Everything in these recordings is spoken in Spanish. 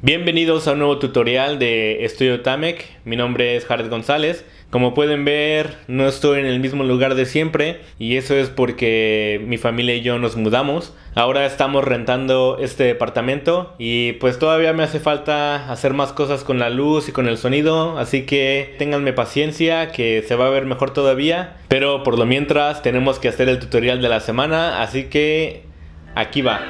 Bienvenidos a un nuevo tutorial de Estudio Tamek. Mi nombre es Jared González. Como pueden ver, no estoy en el mismo lugar de siempre, y eso es porque mi familia y yo nos mudamos. Ahora estamos rentando este departamento y pues todavía me hace falta hacer más cosas con la luz y con el sonido, así que ténganme paciencia que se va a ver mejor todavía. Pero por lo mientras tenemos que hacer el tutorial de la semana, así que aquí va.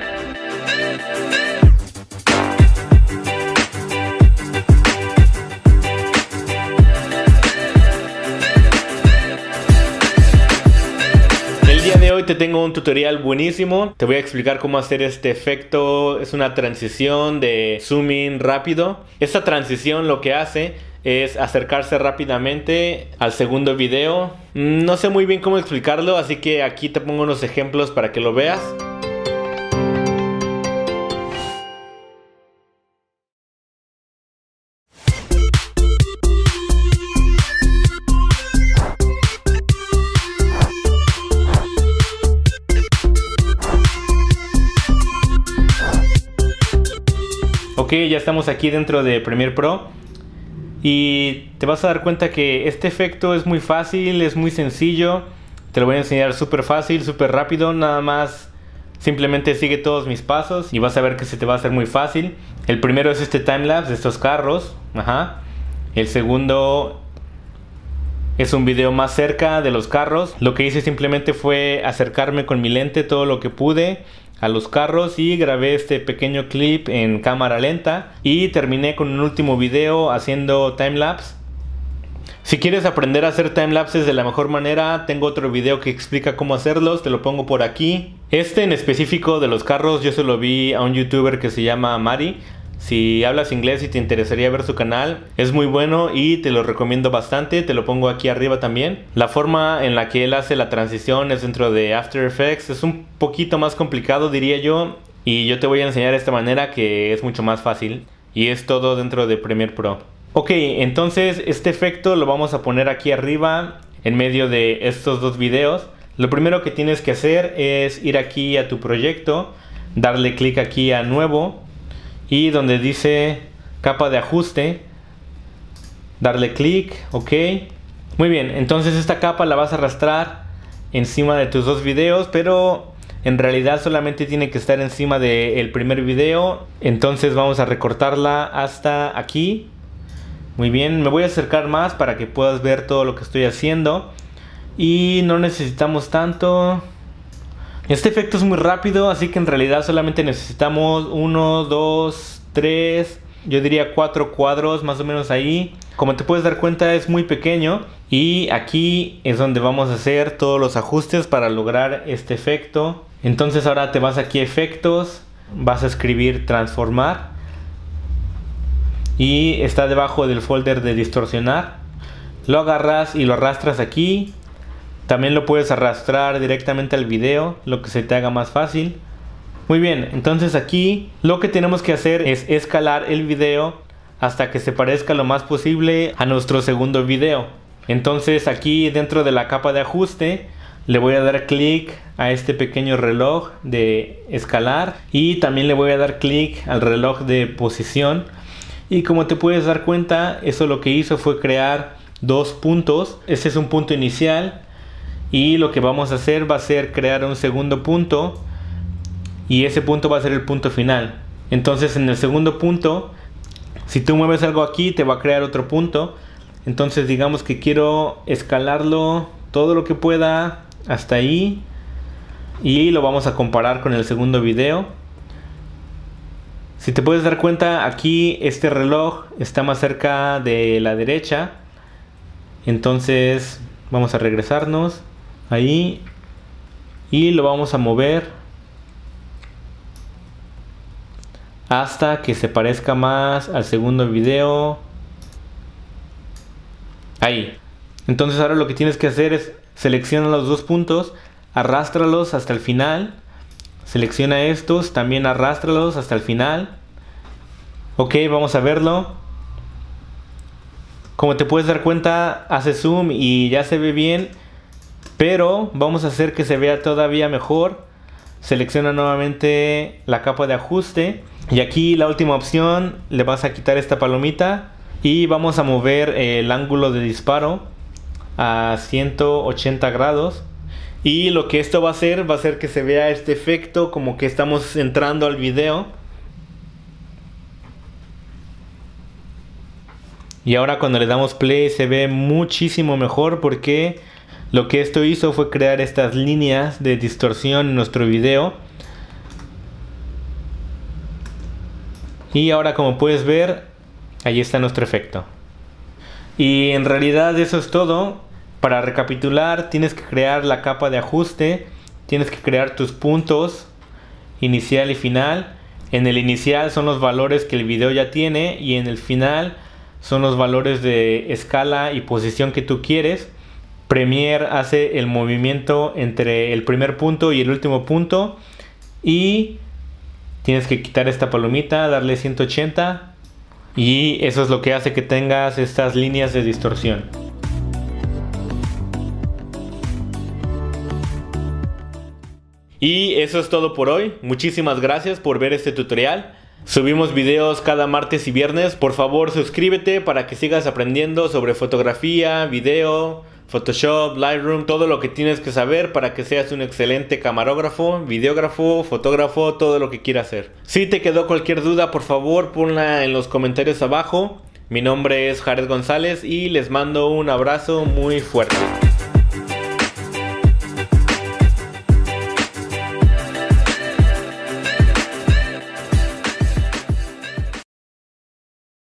Hoy te tengo un tutorial buenísimo. Te voy a explicar cómo hacer este efecto. Es una transición de zoom in rápido. Esta transición lo que hace es acercarse rápidamente al segundo video. No sé muy bien cómo explicarlo, así que aquí te pongo unos ejemplos para que lo veas. Ok, ya estamos aquí dentro de Premiere Pro y te vas a dar cuenta que este efecto es muy fácil, es muy sencillo. Te lo voy a enseñar súper fácil, súper rápido. Nada más simplemente sigue todos mis pasos y vas a ver que se te va a hacer muy fácil. El primero es este timelapse de estos carros. Ajá. El segundo es un video más cerca de los carros. Lo que hice simplemente fue acercarme con mi lente todo lo que pude a los carros y grabé este pequeño clip en cámara lenta, y terminé con un último video haciendo timelapse. Si quieres aprender a hacer timelapses de la mejor manera, tengo otro video que explica cómo hacerlos, te lo pongo por aquí. Este en específico de los carros yo se lo vi a un youtuber que se llama Mari. Si hablas inglés y te interesaría ver su canal, es muy bueno y te lo recomiendo bastante, te lo pongo aquí arriba también. La forma en la que él hace la transición es dentro de After Effects, es un poquito más complicado diría yo, y yo te voy a enseñar esta manera que es mucho más fácil, y es todo dentro de Premiere Pro. Ok, entonces este efecto lo vamos a poner aquí arriba en medio de estos dos videos. Lo primero que tienes que hacer es ir aquí a tu proyecto, darle clic aquí a nuevo, y donde dice capa de ajuste, darle clic, ok. Muy bien, entonces esta capa la vas a arrastrar encima de tus dos videos, pero en realidad solamente tiene que estar encima del primer video. Entonces vamos a recortarla hasta aquí. Muy bien, me voy a acercar más para que puedas ver todo lo que estoy haciendo. Y no necesitamos tanto. Este efecto es muy rápido, así que en realidad solamente necesitamos 1, 2, 3, yo diría 4 cuadros más o menos ahí. Como te puedes dar cuenta es muy pequeño, y aquí es donde vamos a hacer todos los ajustes para lograr este efecto. Entonces ahora te vas aquí a efectos, vas a escribir transformar, y está debajo del folder de distorsionar. Lo agarras y lo arrastras aquí. También lo puedes arrastrar directamente al video, lo que se te haga más fácil. Muy bien, entonces aquí lo que tenemos que hacer es escalar el video hasta que se parezca lo más posible a nuestro segundo video. Entonces aquí dentro de la capa de ajuste le voy a dar clic a este pequeño reloj de escalar, y también le voy a dar clic al reloj de posición. Y como te puedes dar cuenta, eso lo que hizo fue crear dos puntos. Este es un punto inicial. Y lo que vamos a hacer va a ser crear un segundo punto, y ese punto va a ser el punto final. Entonces en el segundo punto, si tú mueves algo aquí, te va a crear otro punto. Entonces digamos que quiero escalarlo todo lo que pueda hasta ahí, y lo vamos a comparar con el segundo video. Si te puedes dar cuenta, aquí este reloj está más cerca de la derecha. Entonces vamos a regresarnos ahí y lo vamos a mover hasta que se parezca más al segundo video. Ahí. Entonces ahora lo que tienes que hacer es selecciona los dos puntos, arrástralos hasta el final, selecciona estos, también arrástralos hasta el final. Ok, vamos a verlo. Como te puedes dar cuenta, hace zoom y ya se ve bien, pero vamos a hacer que se vea todavía mejor. Selecciona nuevamente la capa de ajuste Y aquí la última opción, le vas a quitar esta palomita y vamos a mover el ángulo de disparo a 180 grados. Y lo que esto va a hacer que se vea este efecto como que estamos entrando al video. Y ahora cuando le damos play se ve muchísimo mejor, porque lo que esto hizo fue crear estas líneas de distorsión en nuestro video. Y ahora, como puedes ver, ahí está nuestro efecto. Y en realidad eso es todo. Para recapitular, tienes que crear la capa de ajuste, tienes que crear tus puntos inicial y final. En el inicial son los valores que el video ya tiene, y en el final son los valores de escala y posición que tú quieres. Premiere hace el movimiento entre el primer punto y el último punto, y tienes que quitar esta palomita, darle 180, y eso es lo que hace que tengas estas líneas de distorsión. Y eso es todo por hoy. Muchísimas gracias por ver este tutorial. Subimos videos cada martes y viernes. Por favor, suscríbete para que sigas aprendiendo sobre fotografía, video, Photoshop, Lightroom, todo lo que tienes que saber para que seas un excelente camarógrafo, videógrafo, fotógrafo, todo lo que quieras hacer. Si te quedó cualquier duda, por favor, ponla en los comentarios abajo. Mi nombre es Jared González y les mando un abrazo muy fuerte.